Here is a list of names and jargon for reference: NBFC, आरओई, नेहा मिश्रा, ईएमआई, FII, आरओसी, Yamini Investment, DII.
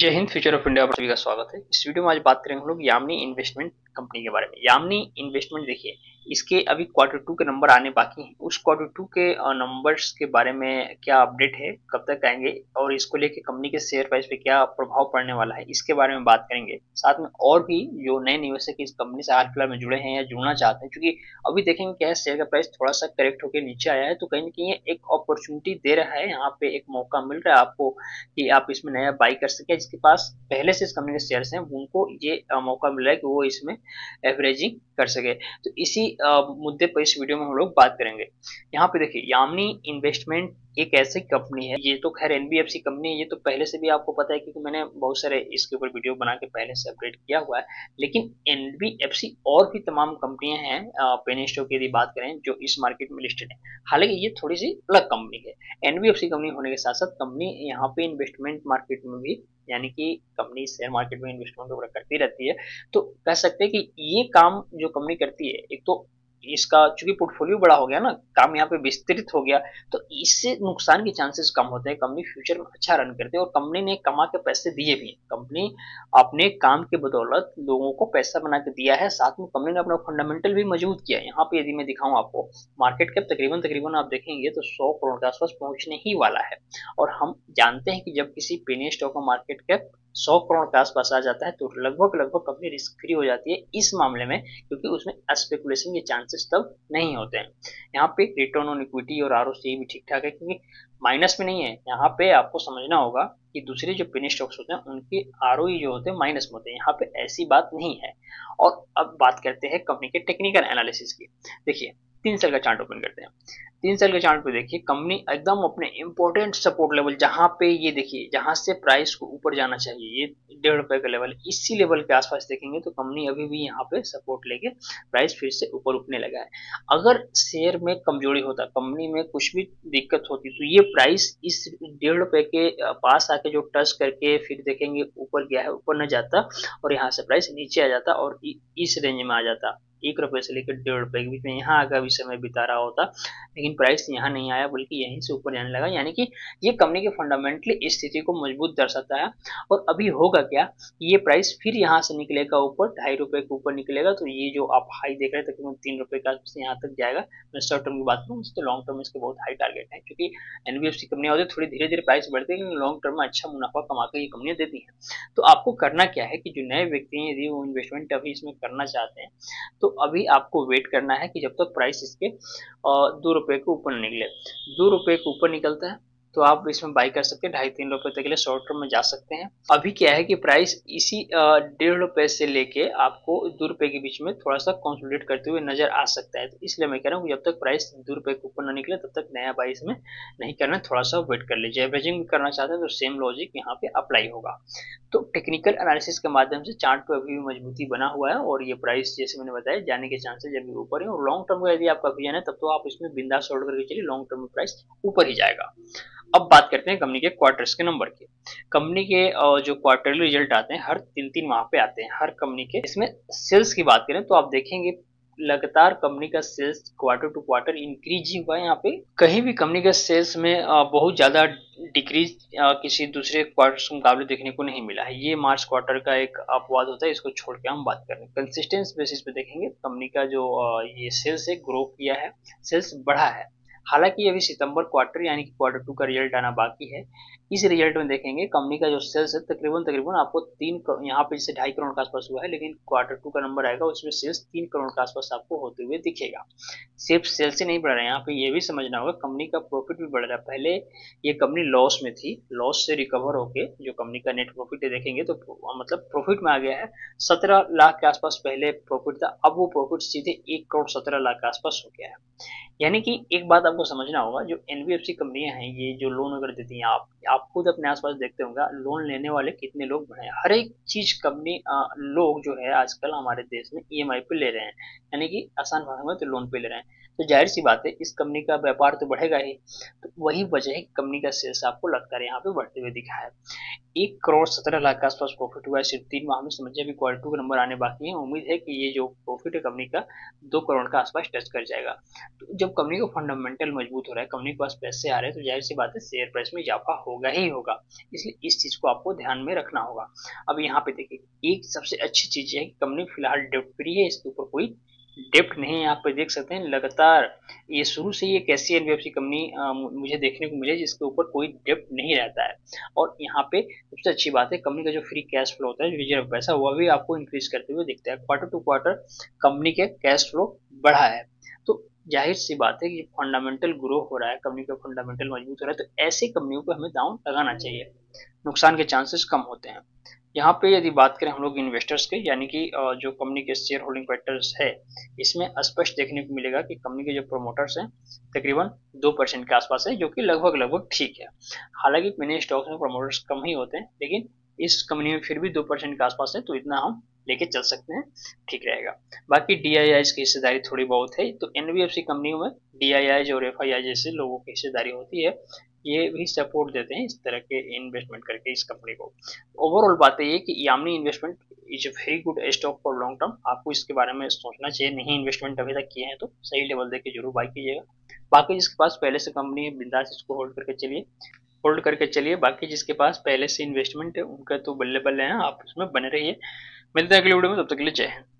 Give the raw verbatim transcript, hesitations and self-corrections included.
जय Hind, future of India पर सभी का स्वागत है। इस वीडियो में आज बात करेंगे हम लोग यामिनी इन्वेस्टमेंट कंपनी के बारे में। यामिनी इन्वेस्टमेंट देखिए, इसके अभी क्वार्टर टू के नंबर आने बाकी हैं। उस क्वार्टर टू के नंबर्स के बारे में क्या अपडेट है, कब तक आएंगे और इसको लेके कंपनी के शेयर प्राइस पे क्या प्रभाव पड़ने वाला है, इसके बारे में बात करेंगे। साथ में और भी जो नए निवेशक इस कंपनी से हाल फिलहाल में जुड़े हैं या जुड़ना चाहते हैं, क्योंकि अभी देखेंगे क्या है, शेयर का प्राइस थोड़ा सा करेक्ट होकर नीचे आया है, तो कहीं ना कहीं एक अपॉर्चुनिटी दे रहा है, यहाँ पे एक मौका मिल रहा है आपको कि आप इसमें नया बाई कर सके। जिसके पास पहले से इस कंपनी के शेयर हैं उनको ये मौका मिल रहा है कि वो इसमें एवरेजिंग कर सके। तो इसी मुद्दे पर इस वीडियो में हम लोग बात करेंगे। यहाँ पे देखिए, यामिनी इन्वेस्टमेंट एक ऐसी कंपनी है, ये तो खैर एनबीएफसी कंपनी है, ये तो पहले से भी आपको पता है क्योंकि मैंने बहुत सारे इसके ऊपर वीडियो बना के पहले से अपडेट किया हुआ है। लेकिन एनबीएफसी और भी तमाम कंपनियां हैं पेनी स्टॉक की यदि बात करें जो इस मार्केट में लिस्टेड है, हालांकि ये थोड़ी सी अलग कंपनी है। एनबीएफसी कंपनी होने के साथ साथ कंपनी यहाँ पे इन्वेस्टमेंट मार्केट में भी, यानी कि कंपनी शेयर मार्केट में इन्वेस्टमेंट वगैरह करती रहती है, तो कह सकते हैं कि ये काम जो कंपनी करती है, एक तो इसका चूंकि पोर्टफोलियो बड़ा हो गया ना, काम यहाँ पे विस्तृत हो गया, तो इससे नुकसान के चांसेस कम होते हैं। कंपनी फ्यूचर में अच्छा रन करते हैं और कंपनी ने कमा के पैसे दिए भी हैं। कंपनी अपने काम के बदौलत लोगों को पैसा बना के दिया है, साथ में कंपनी ने अपना फंडामेंटल भी मजबूत किया है। यहाँ पे यदि मैं दिखाऊँ आपको, मार्केट कैप तकरीबन तकरीबन आप देखेंगे तो सौ करोड़ के आसपास पहुंचने ही वाला है। और हम जानते हैं कि जब किसी पेनी स्टॉक का मार्केट कैप सौ करोड़ के आसपास आ जाता है तो लगभग लगभग कंपनी रिस्क फ्री हो जाती है इस मामले में, क्योंकि उसमें स्पेकुलेशन के चांसेस तब नहीं होते हैं। यहाँ पे रिटर्न ऑन इक्विटी और आरओसी भी ठीक ठाक है, क्योंकि माइनस में नहीं है। यहाँ पे आपको समझना होगा कि दूसरे जो पेनी स्टॉक्स होते हैं उनके आरओई जो होते हैं माइनस में होते हैं, यहाँ पे ऐसी बात नहीं है। और अब बात करते हैं कंपनी के टेक्निकल एनालिसिस की। देखिए, तीन साल का चार्ट ओपन करते हैं। तीन साल के चार्ट पे देखिए, कंपनी एकदम अपने इंपॉर्टेंट सपोर्ट लेवल, जहां पे ये देखिए जहां से प्राइस को ऊपर जाना चाहिए, ये डेढ़ रुपए का लेवल, इसी लेवल के आसपास देखेंगे तो कंपनी अभी भी यहाँ पे सपोर्ट लेके प्राइस फिर से ऊपर उठने लगा है। अगर शेयर में कमजोरी होता, कंपनी में कुछ भी दिक्कत होती, तो ये प्राइस इस डेढ़ रुपए के पास आके जो टच करके फिर देखेंगे ऊपर गया है, ऊपर न जाता और यहाँ से प्राइस नीचे आ जाता और इस रेंज में आ जाता, एक रुपए से लेकर डेढ़ रुपए के बीच में यहाँ आकर भी समय बिता रहा होता। लेकिन प्राइस यहाँ नहीं आया, बल्कि यहीं से ऊपर जाने लगा, यानी कि ये कंपनी के फंडामेंटली स्थिति को मजबूत दर्शाता है। और अभी होगा क्या, ये प्राइस फिर यहाँ से निकलेगा ऊपर, ढाई रुपए के ऊपर निकलेगा, तो ये जो आप हाई देख रहे हैं तकरीबन तीन रुपए का यहाँ तक जाएगा। मैं शॉर्ट टर्म की बात करूँ तो लॉन्ग टर्म इसके बहुत हाई टारगेट है, क्योंकि एनबीएफसी कंपनियां होती है थोड़ी धीरे धीरे प्राइस बढ़ती है, लेकिन लॉन्ग टर्म में अच्छा मुनाफा कमा कर ये कंपनियां देती है। तो आपको करना क्या है कि जो नए व्यक्ति हैं यदि वो इन्वेस्टमेंट अभी इसमें करना चाहते हैं तो अभी आपको वेट करना है कि जब तक प्राइस इसके दो रुपए के ऊपर निकले। दो रुपए के ऊपर निकलता है तो आप इसमें बाई कर सकते हैं, ढाई तीन रुपए तक के लिए शॉर्ट टर्म में जा सकते हैं। अभी क्या है कि प्राइस इसी डेढ़ रुपए से लेके आपको दो रुपए के बीच में थोड़ा सा कंसोलिडेट करते हुए नजर आ सकता है, तो इसलिए मैं कह रहा हूँ जब तक प्राइस दो रुपए के ऊपर ना निकले तब तक नया बाई इसमें नहीं करना, थोड़ा सा वेट कर लीजिए। एवरेजिंग करना चाहते हैं तो सेम लॉजिक यहाँ पे अप्लाई होगा। तो टेक्निकल एनालिसिस के माध्यम से चार्ट पर अभी भी मजबूती बना हुआ है और ये प्राइस जैसे मैंने बताया जाने के चांसेस अभी ऊपर है। और लॉन्ग टर्म का यदि आपका विजन है तब तो आप इसमें बिंदास होल्ड करके चलिए, लॉन्ग टर्म में प्राइस ऊपर ही जाएगा। अब बात करते हैं कंपनी के क्वार्टर्स के नंबर की। कंपनी के जो क्वार्टरली रिजल्ट आते हैं हर तीन तीन माह पे आते हैं हर कंपनी के। इसमें सेल्स की बात करें तो आप देखेंगे लगातार कंपनी का sales quarter to quarter increase ही हुआ है। यहाँ पे कहीं भी कंपनी का सेल्स में बहुत ज्यादा डिक्रीज किसी दूसरे क्वार्टर के मुकाबले देखने को नहीं मिला है। ये मार्च क्वार्टर का एक अपवाद होता है, इसको छोड़ के हम बात कर रहे हैं। कंसिस्टेंस बेसिस पे देखेंगे कंपनी का जो ये सेल्स है ग्रो किया है, सेल्स बढ़ा है। हालांकि अभी सितंबर क्वार्टर यानी कि क्वार्टर टू का रिजल्ट आना बाकी है। इस रिजल्ट में देखेंगे कंपनी का जो सेल्स है तकरीबन तकरीबन आपको तीन यहाँ पे जैसे ढाई करोड़ के आसपास हुआ है, लेकिन क्वार्टर टू का नंबर आएगा उसमें सेल्स तीन करोड़ के आसपास आपको होते हुए दिखेगा। सिर्फ सेल्स ही नहीं बढ़ रहा है, यहाँ पे ये भी समझना होगा कंपनी का प्रॉफिट भी बढ़ रहा है। पहले ये कंपनी लॉस में थी, लॉस से रिकवर होकर जो कंपनी का नेट प्रॉफिट देखेंगे तो मतलब प्रॉफिट में आ गया है। सत्रह लाख के आसपास पहले प्रॉफिट था, अब वो प्रॉफिट सीधे एक करोड़ सत्रह लाख के आसपास हो गया है। यानी कि एक बात आपको समझना होगा, जो एनबीएफसी कंपनियां हैं ये जो लोन वगैरह देती हैं, आप आप खुद अपने आसपास देखते होंगे लोन लेने वाले कितने लोग बढ़े। हर एक चीज कंपनी लोग जो है आजकल हमारे देश में ईएमआई पे ले रहे हैं, यानी कि आसान भाषा में तो लोन पे ले रहे हैं। तो जाहिर सी बात है इस कंपनी का व्यापार तो बढ़ेगा ही। तो वही वजह है कंपनी का सेल्स आपको लगातार यहाँ पे बढ़ते हुए दिखा है। एक करोड़ सत्रह लाख के आसपास प्रॉफिट हुआ है सिर्फ तीन माह में। समझिए अभी क्वार्टर टू के नंबर आने बाकी है, उम्मीद है कि ये जो प्रॉफिट है कंपनी का दो करोड़ का आसपास टच कर जाएगा। तो जब कंपनी का फंडामेंटल मजबूत हो रहा है, कंपनी के पास पैसे आ रहे हैं, तो जाहिर सी बात है शेयर प्राइस में इजाफा होगा ही होगा। इसलिए इस चीज को आपको ध्यान में रखना होगा। अब यहाँ पे देखिए एक सबसे अच्छी चीज है कि कंपनी फिलहाल डेट फ्री है, इसके ऊपर कोई डेप्ट नहीं है। आप पे देख सकते हैं लगातार ये शुरू से ही एक ऐसी एनबीएफसी कंपनी मुझे देखने को मिले जिसके ऊपर कोई डेप्ट नहीं रहता है। और यहाँ पे सबसे अच्छी बात है कंपनी का जो फ्री कैश फ्लो होता है, जो रिजर्व पैसा हुआ भी आपको इंक्रीज करते हुए दिखता है। क्वार्टर टू क्वार्टर कंपनी का कैश फ्लो बढ़ा है। तो जाहिर सी बात है कि फंडामेंटल ग्रो हो रहा है, कंपनी का फंडामेंटल मजबूत हो रहा है, तो ऐसी कंपनियों को हमें दांव लगाना चाहिए, नुकसान के चांसेस कम होते हैं। यहाँ पे यदि बात करें हम लोग इन्वेस्टर्स के, यानी कि जो कंपनी के शेयर होल्डिंग फैक्टर्स है, इसमें स्पष्ट देखने को मिलेगा कि कंपनी के जो प्रमोटर्स हैं तकरीबन दो परसेंट के आसपास है, जो कि लगभग लगभग ठीक है। हालांकि मैंने स्टॉक्स में प्रमोटर्स कम ही होते हैं, लेकिन इस कंपनी में फिर भी दो परसेंट के आसपास है, तो इतना हम लेके चल सकते हैं, ठीक रहेगा। बाकी डीआईआई की हिस्सेदारी थोड़ी बहुत है, तो एनबीएफसी कंपनियों में डीआईआई और एफआईआई जैसे लोगों की हिस्सेदारी होती है, ये भी सपोर्ट देते हैं इस तरह के इन्वेस्टमेंट करके इस कंपनी को। ओवरऑल बात यह है कि Yamini investment is a very good stock for long term. आपको इसके बारे में सोचना चाहिए, नहीं इन्वेस्टमेंट अभी तक किए हैं तो सही लेवल देख के जरूर बाय कीजिएगा। बाकी जिसके पास पहले से कंपनी है बिंदास इसको होल्ड करके चलिए होल्ड करके चलिए बाकी जिसके पास पहले से इन्वेस्टमेंट है उनका तो बल्ले बल्ले हैं, आप उसमें बने रहिए। मिलते हैं अगले वीडियो में, तब तक के लिए जय हिंद।